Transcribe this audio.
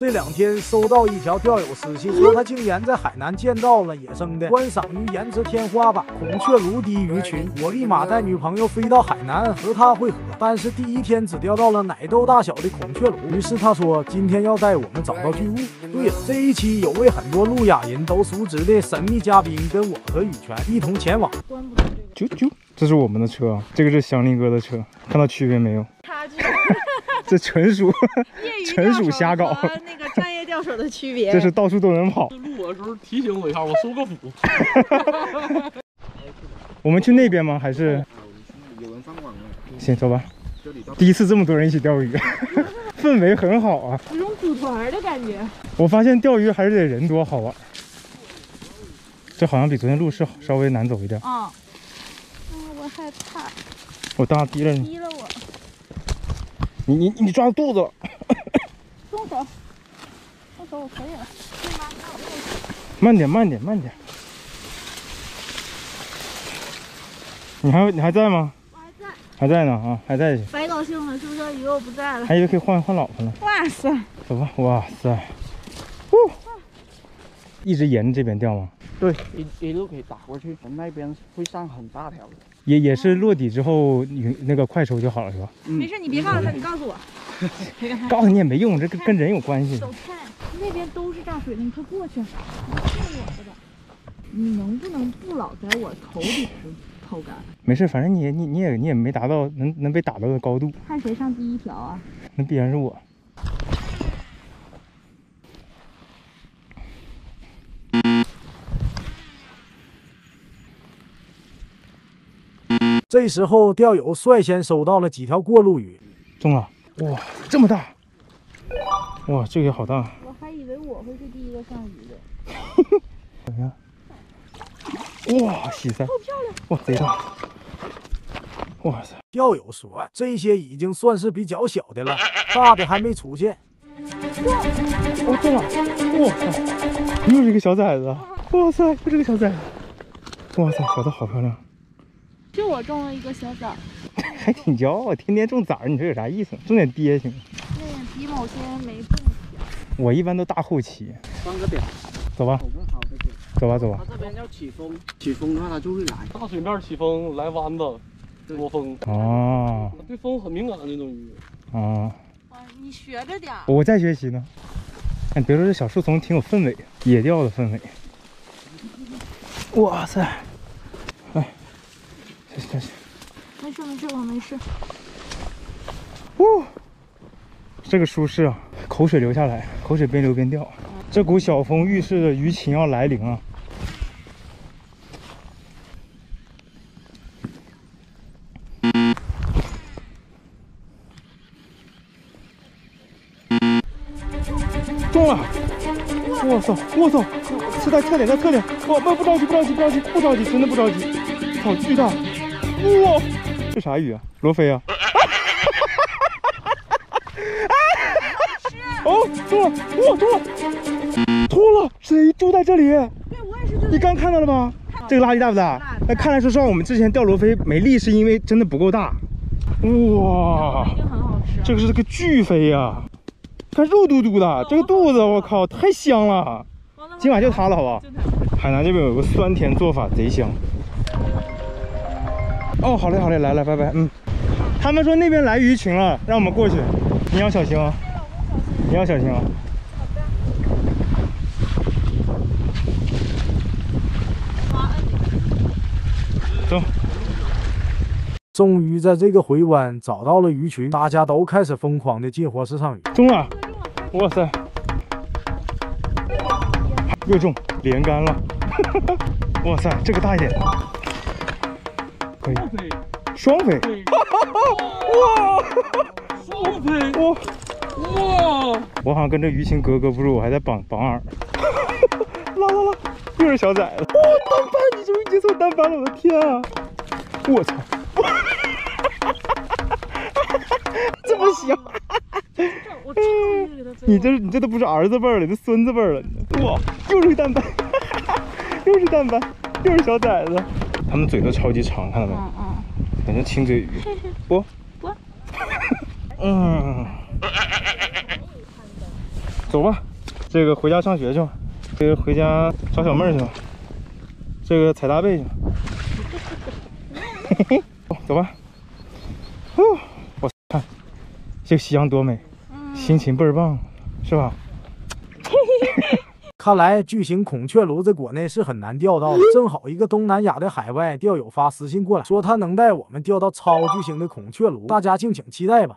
这两天收到一条钓友私信，说他竟然在海南见到了野生的观赏鱼颜值天花板孔雀鲈滴鱼群。我立马带女朋友飞到海南和他会合，但是第一天只钓到了奶豆大小的孔雀鲈。于是他说今天要带我们找到巨物。对了，这一期有位很多路亚人都熟知的神秘嘉宾跟我和羽泉一同前往。啾啾，这是我们的车啊，这个是祥林哥的车，看到区别没有？差距。这纯属瞎搞，那个专业钓手的区别。这是到处都能跑。路我的时候提醒我一下，我搜个谱。我们去那边吗？还是？有人放网了。行，走吧。第一次这么多人一起钓鱼，氛围很好啊。有种组团的感觉。我发现钓鱼还是得人多好玩。这好像比昨天路是稍微难走一点。啊、哦。啊，我害怕。我大滴了你。滴了我。 你抓肚子了，松手，我可以了，慢点，你还在吗？我还在呢啊，还在。白高兴了，是不是？以为我不在了，还以为可以换老婆呢。哇塞，走吧，哇塞，哦，一直沿着这边钓吗？对，一路可以打过去，从那边会上很大条的。 也是落底之后，那个快手就好了，是吧？没事，你别告诉他，你告诉我。告诉你也没用，这跟人有关系。走看，那边都是炸水的，你快过去。你能不能不老在我头顶抛竿？没事，反正你也没达到能被打到的高度。看谁上第一条啊？那必然是我。这时候，钓友率先收到了几条过路鱼，中了！哇，这么大！哇，这个好大！我还以为我会是第一个上鱼的。怎么样？哇，喜塞！好漂亮！哇，贼大！哇塞！钓友说，这些已经算是比较小的了，大的还没出现。哇，中了！哇塞，又是一个小崽子！哇塞，又是个小崽子！哇塞，小的好漂亮！ 就我中了一个小崽儿，还挺骄傲，天天中崽儿，你说有啥意思？中点鳖行吗？那比某些人没中奖。我一般都大后期。放个点，走吧。走吧。它这边叫起风，起风的话它就会来。大水面起风来弯子，多风。哦。对风很敏感的那种鱼。啊。哇，你学着点。我在学习呢。哎，别说这小树丛挺有氛围，野钓的氛围。哇塞！ 没事，我没事。哦，这个舒适啊，口水流下来，口水边流边掉。这股小风预示着鱼群要来临啊！中了！我操！快点！我不着急，真的不着急。好巨大！ 哇，这啥鱼啊？罗非啊！哦，中了！谁住在这里？对，我也是。你刚看到了吗？这个垃圾大不大？那看来说实话，我们之前钓罗非没力，是因为真的不够大。哇，一定很好吃。这个是个巨肥呀，看肉嘟嘟的，这个肚子我靠太香了。今晚就它了，好不好？海南这边有个酸甜做法，贼香。 哦，好嘞，来，拜拜。嗯，他们说那边来鱼群了，让我们过去。你要小心啊！你要小心啊！好的。走。终于在这个回湾找到了鱼群，大家都开始疯狂的进活市场鱼。中了！哇塞！又中，连杆了！哇塞，这个大一点。 双飞，哇，双飞，哇，我好像跟这鱼群格格不入，我还在榜二，拉，又是小崽子，哇，单板，你终于解锁单板了，我的天啊，我操，这么小，你这都不是儿子辈了，你这孙子辈了，哇，又是单板，又是小崽子。 他们嘴都超级长，看到没？感觉亲嘴鱼。不。嗯。走吧，这个回家上学去吧，这个回家找小妹儿去吧，这个踩大背去吧。嘿嘿，走吧。哦，我看这个夕阳多美，心情倍儿棒，是吧？看来巨型孔雀鲈在国内是很难钓到的。正好一个东南亚的海外钓友发私信过来，说他能带我们钓到超巨型的孔雀鲈，大家敬请期待吧。